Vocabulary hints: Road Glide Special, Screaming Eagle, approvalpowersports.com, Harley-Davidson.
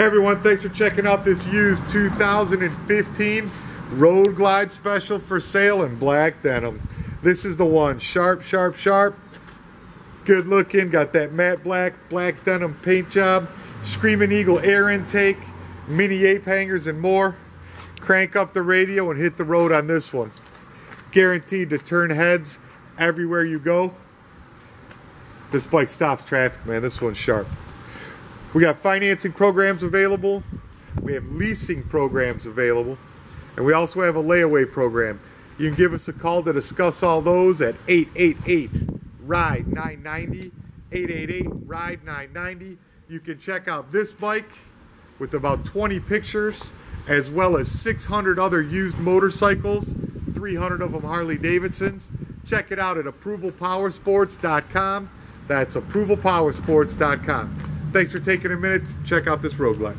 everyone, thanks for checking out this used 2015 Road Glide Special for sale in black denim. This is the one, sharp, sharp, sharp. Good looking, got that matte black denim paint job, Screaming Eagle air intake, mini ape hangers and more. Crank up the radio and hit the road on this one. Guaranteed to turn heads everywhere you go. This bike stops traffic, man. This one's sharp. We got financing programs available. We have leasing programs available. And we also have a layaway program. You can give us a call to discuss all those at 888-RIDE-990, 888-RIDE-990. You can check out this bike with about 20 pictures, as well as 600 other used motorcycles, 300 of them Harley-Davidsons. Check it out at approvalpowersports.com. That's approvalpowersports.com. Thanks for taking a minute to check out this Road Glide.